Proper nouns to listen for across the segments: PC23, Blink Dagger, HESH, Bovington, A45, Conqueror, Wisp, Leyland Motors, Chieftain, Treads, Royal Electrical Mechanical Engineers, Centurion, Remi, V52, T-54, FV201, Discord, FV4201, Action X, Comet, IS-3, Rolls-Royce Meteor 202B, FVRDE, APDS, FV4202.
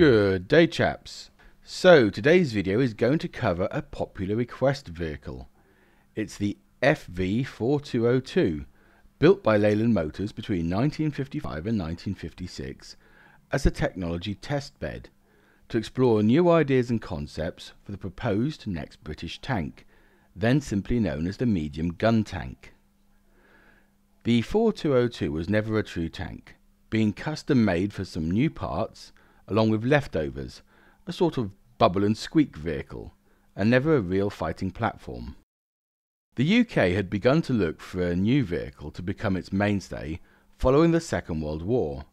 Good day, chaps. So today's video is going to cover a popular request vehicle. It's the FV4202, built by Leyland Motors between 1955 and 1956 as a technology testbed to explore new ideas and concepts for the proposed next British tank, then simply known as the medium gun tank. The 4202 was never a true tank, being custom made for some new parts along with leftovers, a sort of bubble and squeak vehicle, and never a real fighting platform. The UK had begun to look for a new vehicle to become its mainstay following the Second World War.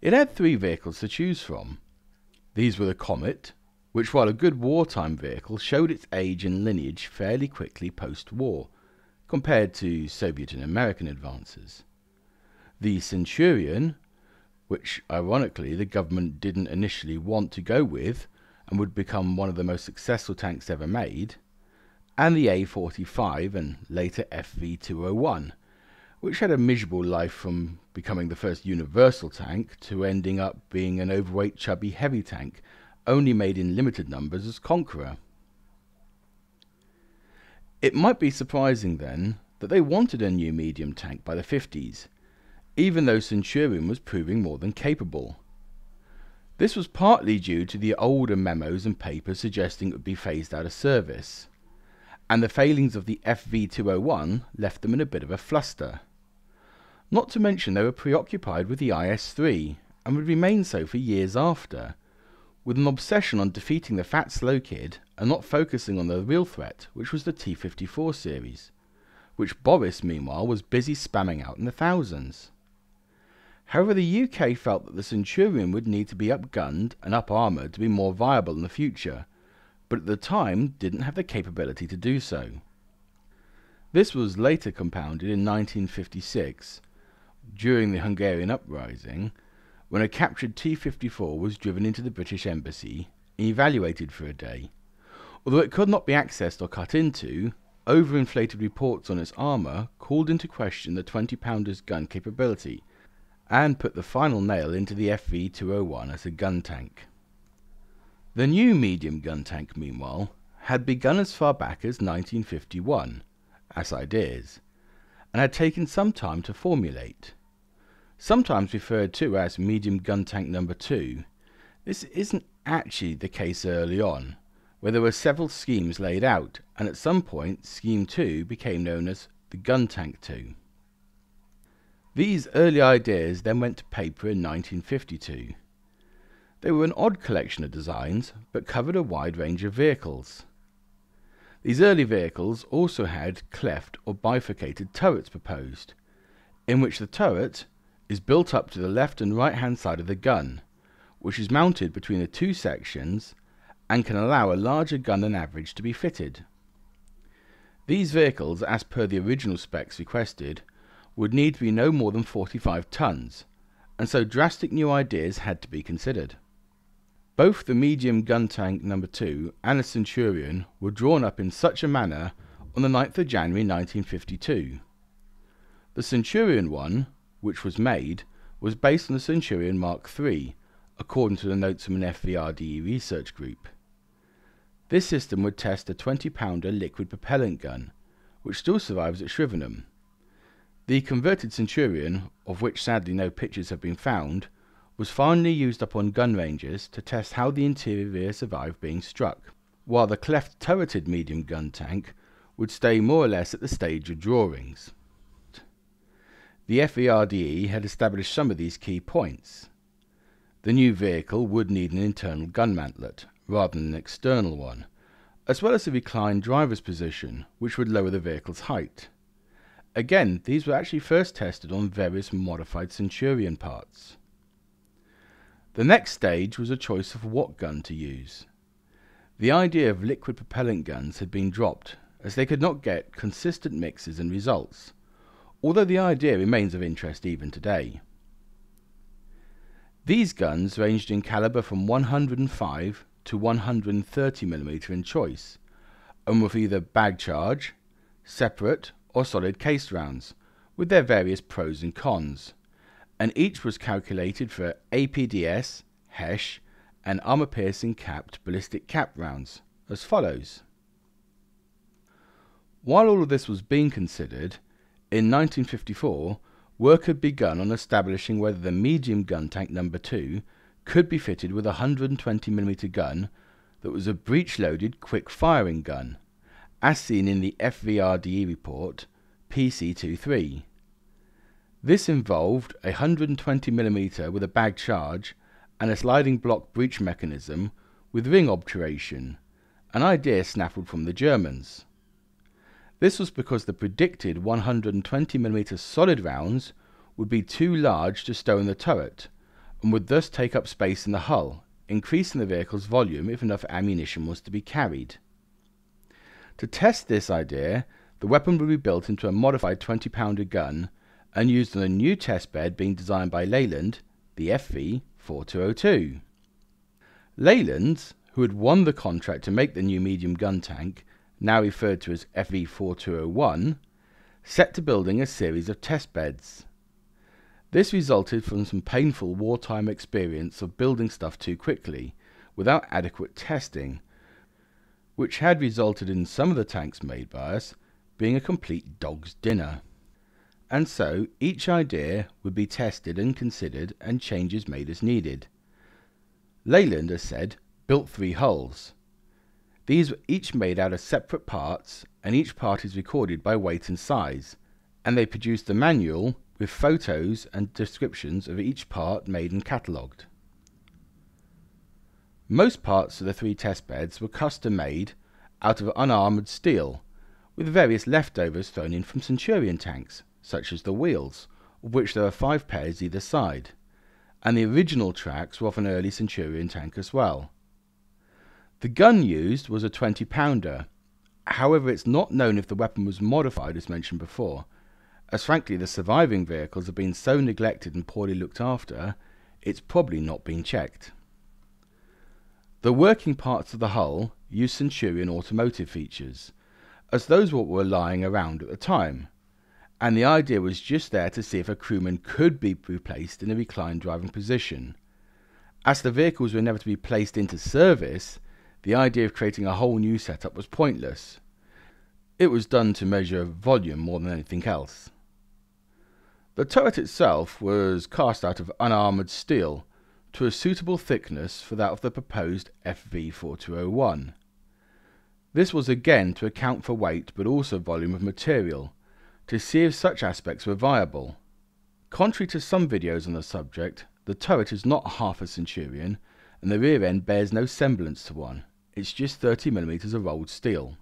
It had three vehicles to choose from. These were the Comet, which while a good wartime vehicle showed its age and lineage fairly quickly post-war, compared to Soviet and American advances. The Centurion, which ironically the government didn't initially want to go with and would become one of the most successful tanks ever made, and the A45 and later FV201, which had a miserable life from becoming the first universal tank to ending up being an overweight chubby heavy tank only made in limited numbers as Conqueror. It might be surprising then that they wanted a new medium tank by the 50s, even though Centurion was proving more than capable. This was partly due to the older memos and papers suggesting it would be phased out of service, and the failings of the FV201 left them in a bit of a fluster. Not to mention they were preoccupied with the IS-3 and would remain so for years after, with an obsession on defeating the fat slow kid and not focusing on the real threat, which was the T-54 series, which Boris meanwhile was busy spamming out in the thousands. However, the UK felt that the Centurion would need to be upgunned and up-armoured to be more viable in the future, but at the time didn't have the capability to do so. This was later compounded in 1956, during the Hungarian uprising, when a captured T-54 was driven into the British Embassy and evaluated for a day. Although it could not be accessed or cut into, overinflated reports on its armour called into question the 20-pounder's gun capability and put the final nail into the FV201 as a gun tank. The new medium gun tank, meanwhile, had begun as far back as 1951 as ideas and had taken some time to formulate. Sometimes referred to as medium gun tank number 2, this isn't actually the case early on, where there were several schemes laid out, and at some point Scheme 2 became known as the Gun Tank 2. These early ideas then went to paper in 1952. They were an odd collection of designs, but covered a wide range of vehicles. These early vehicles also had cleft or bifurcated turrets proposed, in which the turret is built up to the left and right hand side of the gun, which is mounted between the two sections and can allow a larger gun than average to be fitted. These vehicles, as per the original specs requested, would need to be no more than 45 tons, and so drastic new ideas had to be considered. Both the medium gun tank number 2 and the Centurion were drawn up in such a manner on the 9th of January 1952. The Centurion one, which was made, was based on the Centurion Mark III, according to the notes from an FVRDE research group. This system would test a 20-pounder liquid propellant gun, which still survives at Shrivenham. The converted Centurion, of which sadly no pictures have been found, was finally used up on gun ranges to test how the interior survived being struck, while the cleft turreted medium gun tank would stay more or less at the stage of drawings. The FVRDE had established some of these key points. The new vehicle would need an internal gun mantlet, rather than an external one, as well as a reclined driver's position, which would lower the vehicle's height. Again, these were actually first tested on various modified Centurion parts. The next stage was a choice of what gun to use. The idea of liquid propellant guns had been dropped, as they could not get consistent mixes and results, although the idea remains of interest even today. These guns ranged in calibre from 105 to 130mm in choice, and with either bag charge, separate or solid case rounds, with their various pros and cons, and each was calculated for APDS, HESH and armour-piercing capped ballistic cap rounds, as follows. While all of this was being considered, in 1954, work had begun on establishing whether the medium gun tank number 2 could be fitted with a 120mm gun that was a breech-loaded quick-firing gun, as seen in the FVRDE report, PC23. This involved a 120mm with a bag charge and a sliding block breech mechanism with ring obturation, an idea snaffled from the Germans. This was because the predicted 120mm solid rounds would be too large to stow in the turret and would thus take up space in the hull, increasing the vehicle's volume if enough ammunition was to be carried. To test this idea, the weapon would be built into a modified 20-pounder gun and used on a new test bed being designed by Leyland, the FV4202. Leyland, who had won the contract to make the new medium gun tank, now referred to as FV4201, set to building a series of test beds. This resulted from some painful wartime experience of building stuff too quickly, without adequate testing, which had resulted in some of the tanks made by us being a complete dog's dinner. And so each idea would be tested and considered and changes made as needed. Leyland, as said, built 3 hulls. These were each made out of separate parts, and each part is recorded by weight and size, and they produced a manual with photos and descriptions of each part made and catalogued. Most parts of the 3 test beds were custom made out of unarmoured steel, with various leftovers thrown in from Centurion tanks, such as the wheels, of which there are 5 pairs either side, and the original tracks were of an early Centurion tank as well. The gun used was a 20-pounder, however it's not known if the weapon was modified as mentioned before, as frankly the surviving vehicles have been so neglected and poorly looked after, it's probably not been checked. The working parts of the hull used Centurion automotive features, as those were what were lying around at the time, and the idea was just there to see if a crewman could be replaced in a reclined driving position. As the vehicles were never to be placed into service, the idea of creating a whole new setup was pointless. It was done to measure volume more than anything else. The turret itself was cast out of unarmoured steel to a suitable thickness for that of the proposed FV4201. This was again to account for weight but also volume of material, to see if such aspects were viable. Contrary to some videos on the subject, the turret is not half a Centurion and the rear end bears no semblance to one. It's just 30mm of rolled steel.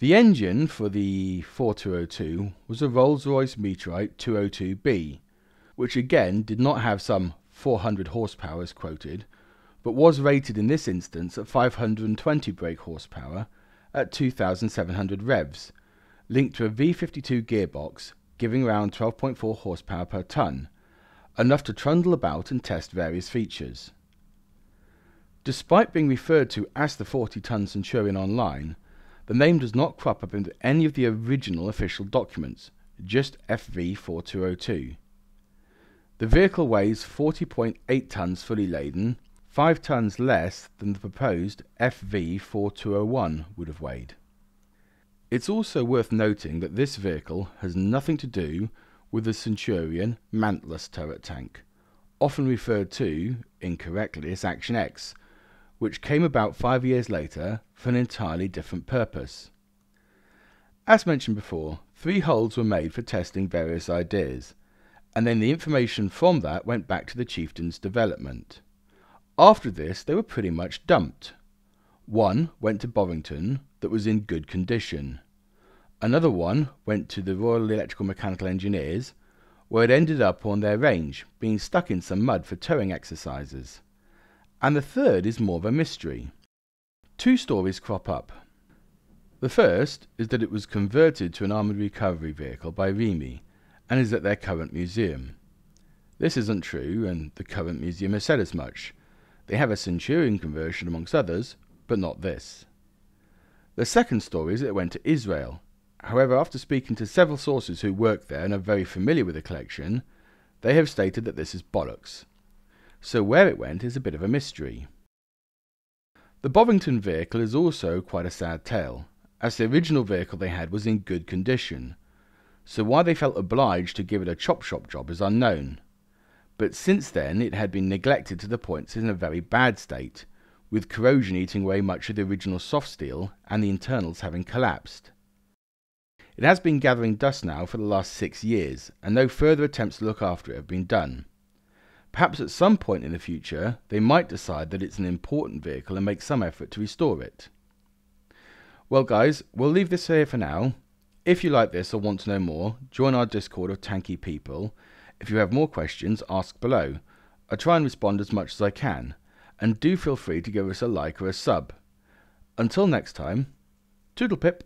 The engine for the 4202 was a Rolls-Royce Meteor 202B, which again did not have some 400 horsepower as quoted, but was rated in this instance at 520 brake horsepower at 2,700 revs, linked to a V52 gearbox giving around 12.4 horsepower per tonne, enough to trundle about and test various features. Despite being referred to as the 40-ton Centurion online, the name does not crop up in any of the original official documents, just FV4202. The vehicle weighs 40.8 tons fully laden, 5 tons less than the proposed FV4201 would have weighed. It's also worth noting that this vehicle has nothing to do with the Centurion mantless turret tank, often referred to, incorrectly, as Action X, which came about 5 years later for an entirely different purpose. As mentioned before, 3 hulls were made for testing various ideas, and then the information from that went back to the Chieftain's development. After this, they were pretty much dumped. One went to Bovington that was in good condition. Another one went to the Royal Electrical Mechanical Engineers, where it ended up on their range, being stuck in some mud for towing exercises. And the third is more of a mystery. 2 stories crop up. The first is that it was converted to an armoured recovery vehicle by Remi and is at their current museum. This isn't true, and the current museum has said as much. They have a Centurion conversion amongst others, but not this. The second story is that it went to Israel. However, after speaking to several sources who work there and are very familiar with the collection, they have stated that this is bollocks. So where it went is a bit of a mystery. The Bovington vehicle is also quite a sad tale, as the original vehicle they had was in good condition, so why they felt obliged to give it a chop shop job is unknown. But since then it had been neglected to the point it's in a very bad state, with corrosion eating away much of the original soft steel and the internals having collapsed. It has been gathering dust now for the last 6 years, and no further attempts to look after it have been done. Perhaps at some point in the future, they might decide that it's an important vehicle and make some effort to restore it. Well guys, we'll leave this here for now. If you like this or want to know more, join our Discord of tanky people. If you have more questions, ask below. I try and respond as much as I can. And do feel free to give us a like or a sub. Until next time, toodlepip.